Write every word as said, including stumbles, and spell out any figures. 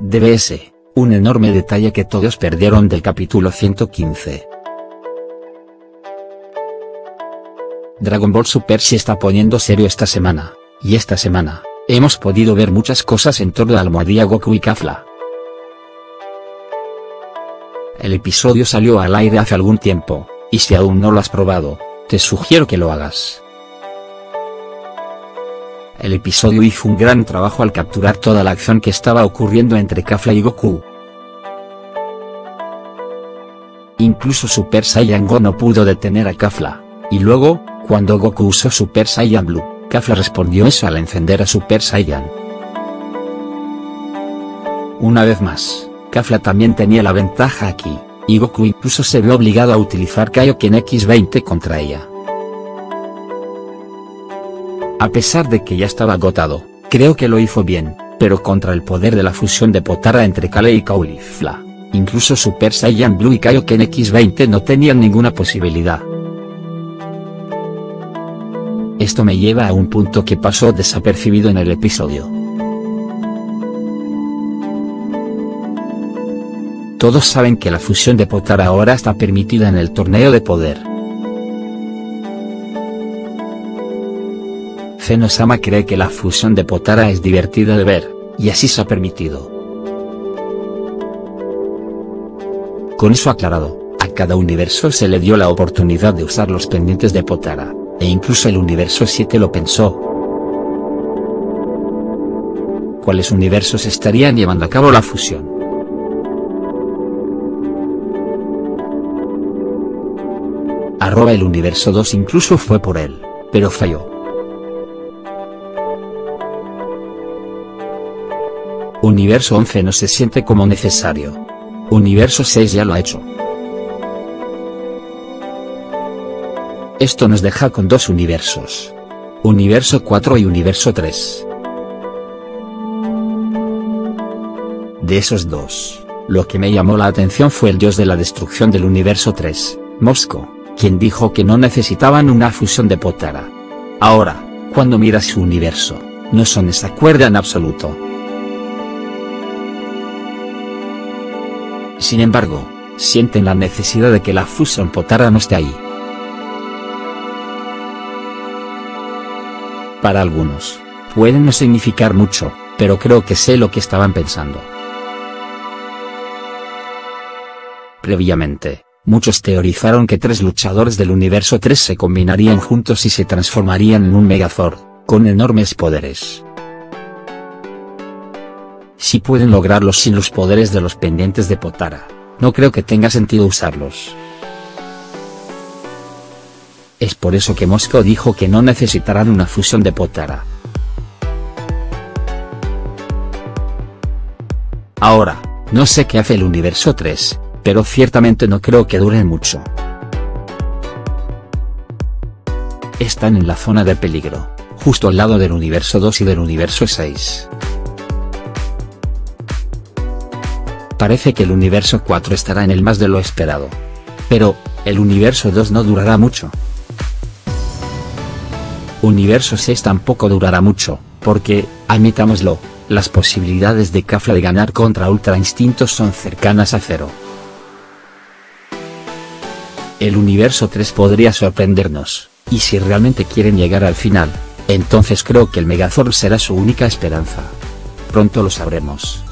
D B S, un enorme detalle que todos perdieron del capítulo ciento quince. Dragon Ball Super se está poniendo serio esta semana, y esta semana, hemos podido ver muchas cosas en torno a la almohadilla Goku y Kefla. El episodio salió al aire hace algún tiempo, y si aún no lo has probado, te sugiero que lo hagas. El episodio hizo un gran trabajo al capturar toda la acción que estaba ocurriendo entre Kefla y Goku. Incluso Super Saiyan God no pudo detener a Kefla, y luego, cuando Goku usó Super Saiyan Blue, Kefla respondió eso al encender a Super Saiyan. Una vez más, Kefla también tenía la ventaja aquí, y Goku incluso se vio obligado a utilizar Kaioken X veinte contra ella. A pesar de que ya estaba agotado, creo que lo hizo bien, pero contra el poder de la fusión de Potara entre Kale y Caulifla, incluso Super Saiyan Blue y Kaioken X veinte no tenían ninguna posibilidad. Esto me lleva a un punto que pasó desapercibido en el episodio. Todos saben que la fusión de Potara ahora está permitida en el torneo de poder. Zeno-sama cree que la fusión de Potara es divertida de ver, y así se ha permitido. Con eso aclarado, a cada universo se le dio la oportunidad de usar los pendientes de Potara, e incluso el universo siete lo pensó. ¿Cuáles universos estarían llevando a cabo la fusión? Arroba el universo dos incluso fue por él, pero falló. Universo once no se siente como necesario. Universo seis ya lo ha hecho. Esto nos deja con dos universos. Universo cuatro y universo tres. De esos dos, lo que me llamó la atención fue el dios de la destrucción del universo tres, Mosco, quien dijo que no necesitaban una fusión de Potara. Ahora, cuando mira su universo, no son esa cuerda en absoluto. Sin embargo, sienten la necesidad de que la fusión Potara no esté ahí. Para algunos, puede no significar mucho, pero creo que sé lo que estaban pensando. Previamente, muchos teorizaron que tres luchadores del universo tres se combinarían juntos y se transformarían en un Megazord, con enormes poderes. Si pueden lograrlos sin los poderes de los pendientes de Potara, no creo que tenga sentido usarlos. Es por eso que Mosco dijo que no necesitarán una fusión de Potara. Ahora, no sé qué hace el universo tres, pero ciertamente no creo que duren mucho. Están en la zona de peligro, justo al lado del universo dos y del universo seis. Parece que el universo cuatro estará en el más de lo esperado. Pero, el universo dos no durará mucho. Universo seis tampoco durará mucho, porque, admitámoslo, las posibilidades de Kefla de ganar contra Ultra Instinct son cercanas a cero. El universo tres podría sorprendernos, y si realmente quieren llegar al final, entonces creo que el Megazord será su única esperanza. Pronto lo sabremos.